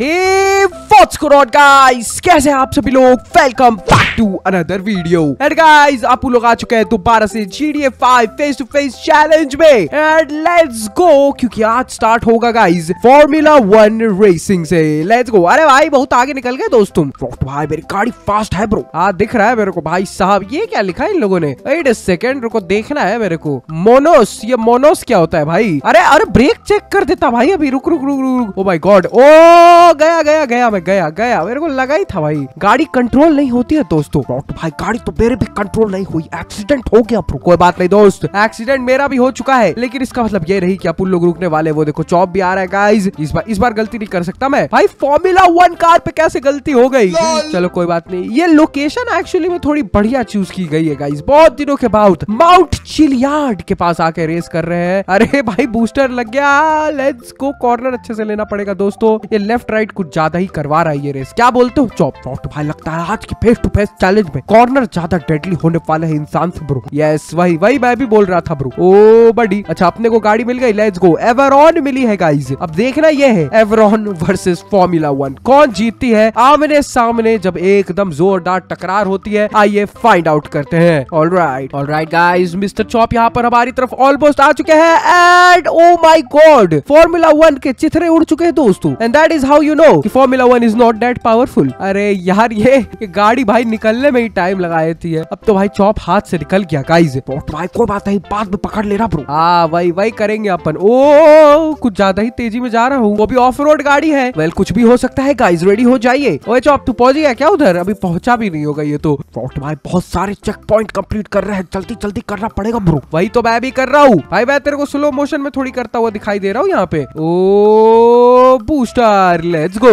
Hey, what's going on guys? कैसे हैं आप सभी लोग? Welcome back to another video. And guys, आप लोग आ चुके हैं दोबारा से GTA 5 face to face challenge में. And let's go, क्योंकि आज स्टार्ट होगा guys Formula 1 racing से. Let's go. अरे भाई बहुत आगे निकल गए दोस्त तुम. Frosty भाई मेरी गाड़ी फास्ट है ब्रो. हाँ दिख रहा है मेरे को भाई साहब. ये क्या लिखा है इन लोगों ने? 8 सेकेंड रुको देखना है मेरे को. मोनोस, ये मोनोस क्या होता है भाई? अरे ब्रेक चेक कर देता भाई अभी. रुक रुक रुक रुक. Oh my God. ओ गया मैं गया. मेरे को लगा ही था भाई. गाड़ी कंट्रोल नहीं होती है दोस्तों. भाई गाड़ी तो मेरे भी कंट्रोल नहीं हुई. एक्सीडेंट हो गया. कोई बात नहीं दोस्त, एक्सीडेंट मेरा भी हो चुका है, लेकिन इसका मतलब ये नहीं कि आप उन लोग रुकने वाले. वो देखो चॉप भी आ रहा है गाइज. इस बार गलती नहीं कर सकता मैं भाई. Formula 1 कार पे कैसे गलती हो गई? चलो कोई बात नहीं. ये लोकेशन एक्चुअली में थोड़ी बढ़िया चूज की गई है गाइज. बहुत दिनों के बाद माउंट चिलियार्ड के पास आके रेस कर रहे हैं. अरे भाई बूस्टर लग गया. Let's go. कॉर्नर अच्छे से लेना पड़ेगा दोस्तों. ये लेफ्ट राइट कुछ ज्यादा ही करवा रहा है ये रेस. क्या बोलते हो चॉप? भाई लगता है आज की फेस टू फेस चैलेंज में कॉर्नर ज्यादा डेडली होने वाला है इंसान से ब्रो. यस वही मैं भी बोल रहा था ब्रो. ओ बड़ी अच्छा अपने को गाड़ी मिल गई. Let's go. एवरॉन मिली है गाइज. अब देखना ये है एवरॉन वर्सेस Formula 1 कौन जीतती है. आमने सामने जब एकदम जोरदार टकरार होती है. आइए फाइंड आउट करते हैं. Alright guys. मिस्टर चॉप यहाँ पर हमारी तरफ ऑलमोस्ट आ चुके हैं. And oh my god Formula 1 के चिथड़े उड़ चुके हैं दोस्तों. And that is how you know कि Formula 1 is not that powerful. अरे यार ये गाड़ी भाई निकलने में ही टाइम लगाई थी. अब तो भाई चॉप हाथ से निकल गया गाइस. कोई बात नहीं, बाद में पकड़ लेना ब्रो. हाँ वही करेंगे अपन. ओ कुछ ज्यादा ही तेजी में जा रहा हूँ. वो भी ऑफ रोड गाड़ी है. वेल कुछ भी हो सकता है गाइस. रेडी हो जाइए. ओए चॉप तू पहुंच गया क्या उधर? अभी पहुंचा भी नहीं होगा ये तो. भाई बहुत सारे चेक पॉइंट कम्प्लीट कर रहे हैं. जल्दी जल्दी करना पड़ेगा ब्रो. वही तो मैं भी कर रहा हूँ भाई. मैं तेरे को स्लो मोशन में थोड़ी करता हुआ दिखाई दे रहा हूँ यहाँ पे. Oh booster. Let's go.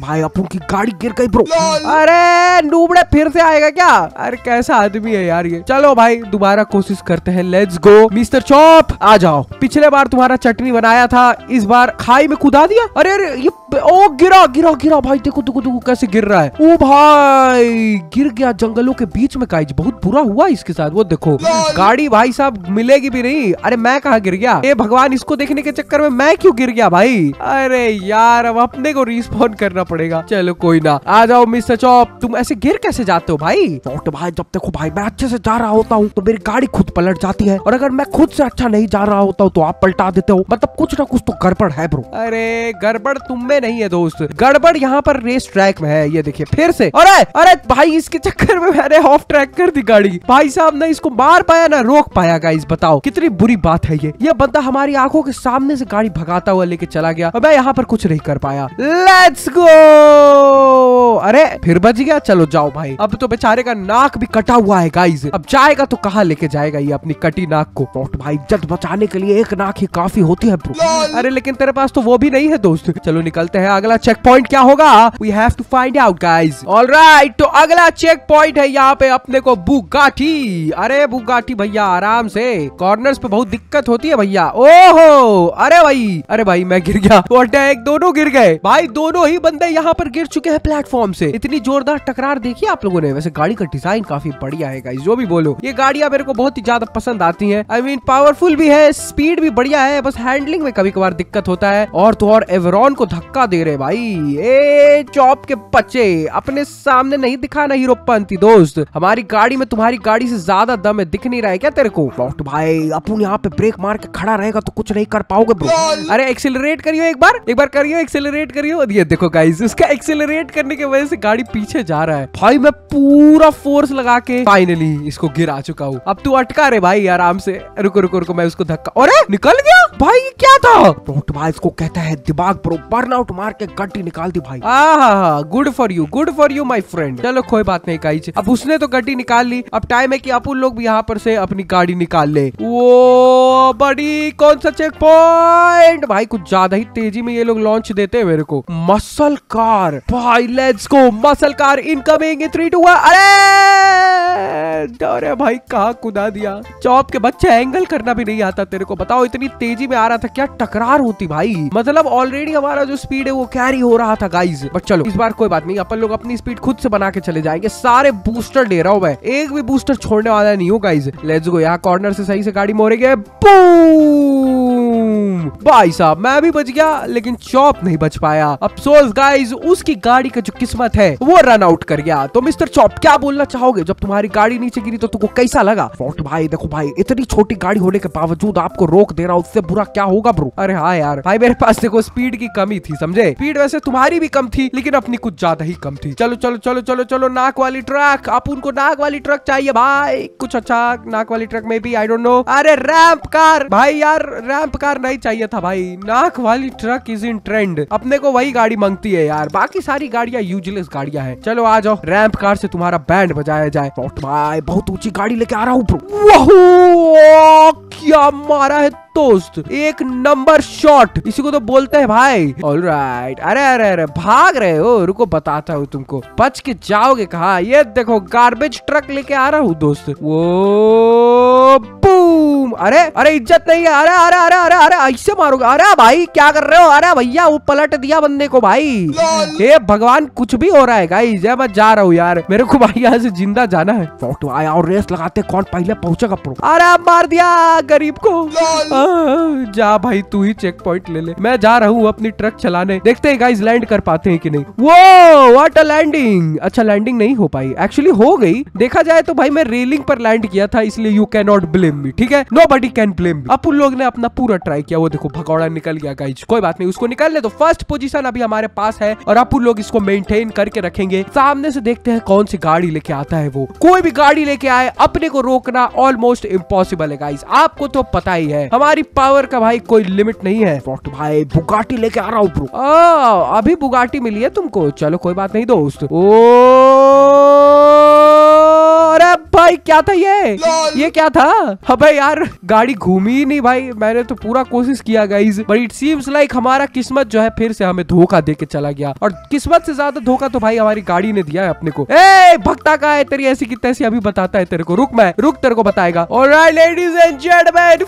भाई अपन की गाड़ी गिर गई ब्रो. अरे नूबड़े फिर से आएगा क्या? अरे कैसा आदमी है यार ये. चलो भाई दोबारा कोशिश करते हैं. Let's go. मिस्टर चॉप आ जाओ. पिछले बार तुम्हारा चटनी बनाया था, इस बार खाई में कुदा दिया. अरे ये ओ गिरा गिरा गिरा भाई. देखो देखो देखो कैसे गिर रहा है. ओ भाई गिर गया जंगलों के बीच में गाइज. बहुत बुरा हुआ इसके साथ. वो देखो गाड़ी भाई साहब मिलेगी भी नहीं. अरे मैं कहाँ गिर गया? ए भगवान, इसको देखने के चक्कर में मैं क्यों गिर गया भाई? अरे यार अब अपने को रिस्पॉन्ड करना पड़ेगा. चलो कोई ना. आ जाओ मिस्टर चॉप. तुम ऐसे गिर कैसे जाते हो भाई? भाई जब देखो भाई मैं अच्छे से जा रहा होता हूँ तो मेरी गाड़ी खुद पलट जाती है, और अगर मैं खुद से अच्छा नहीं जा रहा होता हूँ तो आप पलटा देते हो. मतलब कुछ ना कुछ तो गड़बड़ है ब्रो. अरे गड़बड़ तुम में नहीं है दोस्त. गड़बड़ यहाँ पर रेस ट्रैक में है. ये देखिए फिर से. अरे भाई इसके चक्कर में मैंने ऑफ ट्रैक कर दी गाड़ी. भाई साहब ना इसको मार पाया ना रोक पाया गाइस. बताओ कितनी बुरी बात है ये. ये बंदा हमारी आंखों के सामने से गाड़ी भगाता हुआ लेके चला गया. मैं यहाँ पर कुछ नहीं कर पाया. Let's go. अरे फिर बच गया. चलो जाओ भाई. अब तो बेचारे का नाक भी कटा हुआ है गाइस. अब जाएगा तो कहाँ लेके जाएगा ये अपनी कटी नाक को? भाई जट बचाने के लिए एक नाक ही काफी होती है ब्रो. अरे लेकिन तेरे पास तो वो भी नहीं है दोस्त. चलो निकलते हैं. अगला चेक पॉइंट क्या होगा? We have to find out guys. Alright तो अगला चेक पॉइंट है यहाँ पे अपने को बुगाटी. अरे बुगाटी भैया आराम से. कॉर्नर्स पे बहुत दिक्कत होती है भैया. ओहो अरे भाई मैं गिर गया. दोनों गिर गए भाई. दोनों ही बंदे यहाँ पर गिर चुके हैं प्लेटफॉर्म से. इतनी जोरदार टकरार देखी आप लोगों ने. वैसे गाड़ी का डिजाइन काफी बढ़िया है गाइस. जो भी बोलो ये गाड़ियां मेरे को बहुत ही ज्यादा पसंद आती हैं. आई मीन पावरफुल भी है, स्पीड भी बढ़िया है. बस हैंडलिंग में कभी कभार दिक्कत होता है. और तो और एवरॉन को धक्का दे रहे भाई. ए चॉप के बच्चे अपने सामने नहीं दिखाना हीरोपंती दोस्त. हमारी गाड़ी में तुम्हारी गाड़ी से ज्यादा दम है. दिख नहीं रहा है क्या तेरे को? भाई अपन यहाँ पे ब्रेक मार के खड़ा रहेगा तो कुछ नहीं कर पाओगे ब्रो. अरे एक्सीलरेट करियो एक बार करियो. एक्सेलरेट करियो. ये देखो गाइस उसका एक्सेलरेट करने की वजह से गाड़ी पीछे जा रहा है. भाई मैं पूरा फोर्स लगा के फाइनली इसको गिरा चुका हूँ. अब तू अटका रे भाई आराम से. रुको मैं उसको धक्का. अरे निकल गया भाई. ये क्या था? भाई इसको कहता है दिमाग ब्रो. बर्न आउट मार के गड्डी निकाल दी भाई. Good for you my friend. चलो कोई बात नहीं गाइस. अब उसने तो गड्डी निकाल ली. अब टाइम है की आप उन लोग भी यहाँ पर से अपनी गाड़ी निकाल ले. वो बड़ी कौन सा चेक पॉइंट? भाई कुछ ज्यादा ही तेजी में ये लोग लॉन्च देते हैं मेरे को. मसल कार भाई. Let's go. Muscle car incoming. 3-2-1. अरे भाई कहाँ कुदा दिया. चॉप के बच्चे एंगल करना भी नहीं आता तेरे को. बताओ इतनी तेजी में आ रहा था. क्या टकरार होती भाई. मतलब ऑलरेडी हमारा जो स्पीड है वो कैरी हो रहा था गाइज. बट चलो इस बार कोई बात नहीं. अपन लोग अपनी स्पीड खुद से बना के चले जाएंगे. सारे बूस्टर दे रहा हूँ मैं. एक भी बूस्टर छोड़ने वाला नहीं हूँ गाइज. Let's go. यहाँ कॉर्नर से सही से गाड़ी मोड़ेगी. बूम। भाई साहब मैं भी बच गया लेकिन चॉप नहीं बच पाया। अफसोस गाइस, उसकी गाड़ी का जो किस्मत है वो रन आउट कर गया। तो मिस्टर चॉप क्या बोलना चाहोगे, जब तुम्हारी गाड़ी नीचे गिरी तो तुमको कैसा लगा? भाई देखो भाई, इतनी छोटी गाड़ी होने के बावजूद आपको रोक दे रहा, उससे बुरा क्या होगा ब्रो। अरे हाँ यार भाई, मेरे पास देखो स्पीड की कमी थी समझे। स्पीड वैसे तुम्हारी भी कम थी लेकिन अपनी कुछ ज्यादा ही कम थी। चलो चलो चलो चलो चलो, नाक वाली ट्रक, आप उनको नाक वाली ट्रक चाहिए भाई, कुछ अच्छा नाक वाली ट्रक में भी आई डोंट नो। अरे रैंप कार भाई, यार रैंप कार नहीं चाहिए था भाई। नाक वाली ट्रक इज इन ट्रेंड, अपने को वही गाड़ी मांगती है यार, बाकी सारी गाड़ियां यूजलेस गाड़ियां हैं। चलो आ जाओ, रैंप कार से तुम्हारा बैंड बजाया जाए। भाई बहुत ऊंची गाड़ी लेके आ रहा हूँ, क्या मारा है दोस्त, एक नंबर शॉट, इसी को तो बोलते हैं भाई। ऑलराइट, अरे अरे अरे भाग रहे हो, रुको बताता हूँ तुमको, बच के जाओगे कहाँ। ये देखो गार्बेज ट्रक लेके आ रहा हूँ दोस्त, वो बूम। अरे अरे इज्जत नहीं है, अरे अरे अरे अरे अरे ऐसे मारोगे, अरे भाई क्या कर रहे हो, अरे भैया वो पलट दिया बंदे को भाई। हे भगवान कुछ भी हो रहा है गाइस, मैं जा रहा हूँ यार, मेरे को भाई यहाँ से जिंदा जाना है। और रेस लगाते कौन पहले पहुँचेगा। अरे मार दिया गरीब को, जा भाई तू ही चेक पॉइंट ले ले, मैं जा रहा हूँ अपनी ट्रक चलाने। देखते हैं गाइस लैंड कर पाते हैं कि नहीं। वो व्हाट अ लैंडिंग। अच्छा लैंडिंग नहीं हो पाई, एक्चुअली हो गई। देखा जाए तो भाई मैं रेलिंग पर लैंड किया था, इसलिए you can not blame me, ठीक है, नोबडी कैन ब्लेम मी। अब उन लोग ने अपना पूरा ट्राई किया। वो देखो भगौड़ा निकल गया गाइस, कोई बात नहीं, उसको निकाल ले। तो फर्स्ट पोजीशन अभी हमारे पास है और अब उन लोग इसको मेंटेन करके रखेंगे। सामने से देखते हैं कौन सी गाड़ी लेके आता है। वो कोई भी गाड़ी लेके आए, अपने को रोकना ऑलमोस्ट इम्पॉसिबल है गाइस, आपको तो पता ही है, हमारी पावर का भाई कोई लिमिट नहीं है। भाई बुगाटी लेके आ रहा हूँ ब्रो, अभी बुगाटी मिली है तुमको, चलो कोई बात नहीं दोस्त। अरे भाई क्या था ये क्या था। हाँ भाई यार गाड़ी घूमी ही नहीं भाई, मैंने तो पूरा कोशिश किया guys, but it seems like हमारा किस्मत जो है फिर से हमें धोखा देके चला गया। और किस्मत से ज्यादा धोखा तो भाई हमारी गाड़ी ने दिया है अपने को। ए भक्ता का है तेरी ऐसी की तैसी, अभी बताता है तेरे को, रुक मैं रुक तेरे को बताएगा। Alright ladies and gentleman,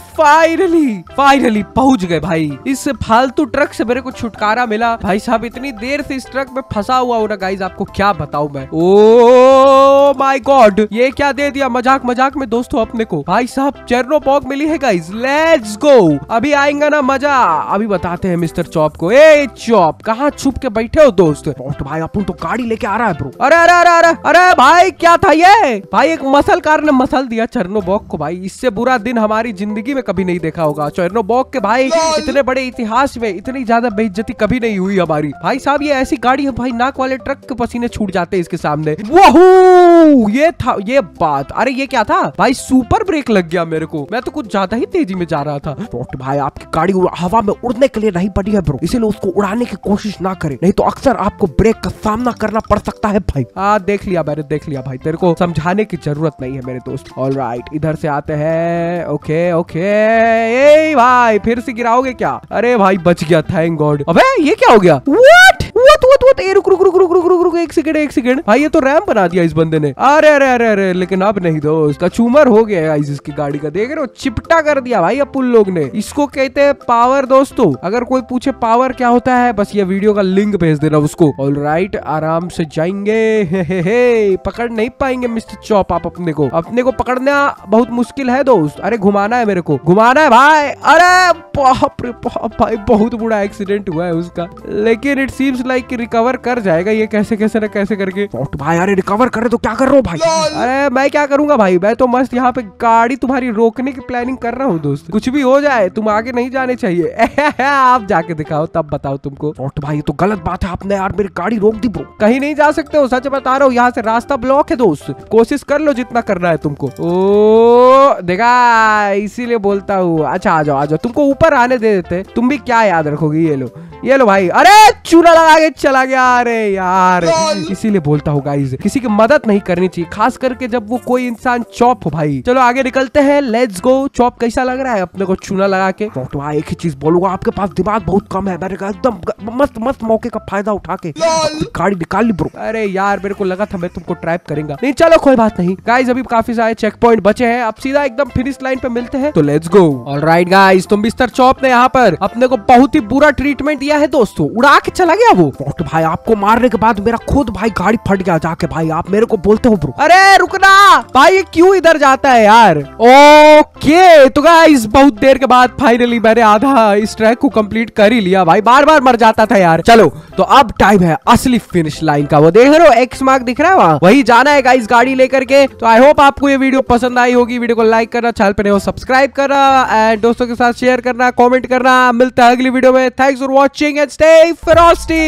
finally पहुंच गए भाई। इस फालतू ट्रक से मेरे को छुटकारा मिला भाई साहब, इतनी देर से इस ट्रक में फंसा हुआ हो ना गाइस, आपको क्या बताऊं मैं। ओ माय गॉड, ये क्या दे दिया मजाक मजाक में दोस्तों अपने को। भाई साहब चेर्नोबॉग मिली है गाइस, लेट्स गो, अभी आएगा ना मजा। अभी बताते हैं मिस्टर चॉप को। ए चॉप कहाँ छुप के बैठे हो दोस्त। भाई अपन तो गाड़ी लेके आ रहा है ब्रो। अरे अरे अरे अरे अरे भाई क्या था ये भाई, एक मसल कार ने मसल दिया चेर्नोबॉग को भाई। इससे बुरा दिन हमारी जिंदगी में कभी नहीं देखा होगा। चेर्नोबॉग के भाई इतने बड़े इतिहास में इतनी ज्यादा बेइज्जती कभी नहीं हुई हमारी। भाई साहब ये ऐसी गाड़ी है भाई, नाक वाले ट्रक के पसीने छूट जाते हैं इसके सामने। वाहू ये था ये बात। अरे ये क्या था भाई, सुपर ब्रेक लग गया मेरे को, मैं तो कुछ ज्यादा ही तेजी में जा रहा था। भाई आपकी गाड़ी हवा में उड़ने के लिए नहीं बनी है ब्रो, इसीलिए उसको उड़ाने की कोशिश ना करे, नहीं तो अक्सर आपको ब्रेक का सामना करना पड़ सकता है भाई। देख लिया मैंने, देख लिया भाई, तेरे को समझाने की जरूरत नहीं है मेरे दोस्त। ऑलराइट इधर से आते हैं। ओके ओके, ए भाई फिर से गिराओगे क्या। अरे भाई बच गया, थैंक गॉड। अबे ये क्या हो गया, एक सेकंड भाई, ये तो रैम बना दिया इस बंदे ने। अरे अरे अरे अरे लेकिन अब नहीं दोस्त, चूमर हो गया इसकी गाड़ी का, देख रहे हो चिपटा कर दिया भाई अपन लोग ने। इसको कहते हैं पावर दोस्तों, अगर कोई पूछे पावर क्या होता है, बस ये वीडियो का लिंक भेज देना उसको। ऑलराइट आराम से जाएंगे, हे पकड़ नहीं पाएंगे मिस्टर चॉप आप अपने को पकड़ना बहुत मुश्किल है दोस्त। अरे घुमाना है मेरे को, घुमाना है भाई। अरे बाप रे बाप भाई, बहुत बुरा एक्सीडेंट हुआ है उसका, लेकिन इट सीम्स लाइक रिकवर कर जाएगा ये कैसे कैसे ना कैसे करके। भाई अरे रिकवर करे तो क्या कर रहा हूँ भाई। अरे मैं क्या करूंगा भाई, मैं तो मस्त यहाँ पे गाड़ी तुम्हारी रोकने की प्लानिंग कर रहा हूँ दोस्त, कुछ भी हो जाए तुम आगे नहीं जाने चाहिए। आप जाके दिखाओ तब बताओ तुमको। भाई ये तो गलत बात है आपने यार, मेरी गाड़ी रोक दी ब्रो, कहीं नहीं जा सकते हो, सच बता रहा हूँ, यहाँ से रास्ता ब्लॉक है दोस्त, कोशिश कर लो जितना करना है तुमको। ओ देखा, इसीलिए बोलता हूँ। अच्छा आ जाओ तुमको ऊपर आने दे देते, तुम भी क्या याद रखोगी। ये लो भाई, अरे चूना लगा के चला गया। अरे यार इसीलिए बोलता हूँ गाइस, किसी की मदद नहीं करनी चाहिए, खास करके जब वो कोई इंसान चॉप हो भाई। चलो आगे निकलते हैं, लेट्स गो। चॉप कैसा लग रहा है अपने को चूना लगा के। तो भाई एक ही चीज बोलूंगा, आपके पास दिमाग बहुत कम है, मैंने कहा एकदम मस्त मस्त मौके का फायदा उठा के गाड़ी निकाल ली ब्रो। अरे यार मेरे को लगा था मैं तुमको ट्रैप करेंगा, नहीं चलो कोई बात नहीं गाइस, अभी काफी सारे चेक पॉइंट बचे हैं, अब सीधा एकदम फिनिश लाइन पे मिलते हैं, तो लेट्स गो। ऑलराइट गाइस, तुम मिस्टर चॉप ने यहाँ पर अपने को बहुत ही बुरा ट्रीटमेंट दिया गया है दोस्तों, उड़ा के चला गया वो। तो भाई आपको मारने के बाद मेरा खुद भाई गाड़ी फट गया जाके। भाई आप मेरे को बोलते हो ब्रो। अरे रुकना भाई, ये क्यों इधर जाता है यार। ओके तो गाइस बहुत देर के बाद फाइनली मैंने आधा इस ट्रैक को कंप्लीट कर ही लिया। भाई बार बार मर जाता था यार। चलो तो अब टाइम है असली फिनिश लाइन का। वो देख रहे हो एक्स मार्क दिख रहा है वहाँ, वही जाना है गाइस गाड़ी लेकर के। तो आई होप आपको ये वीडियो पसंद आई होगी। वीडियो को लाइक करना, चैनल पे नए हो सब्सक्राइब करना, एंड दोस्तों के साथ शेयर करना, कमेंट करना। मिलता है अगली वीडियो में। Thanks for watching and stay Frosty.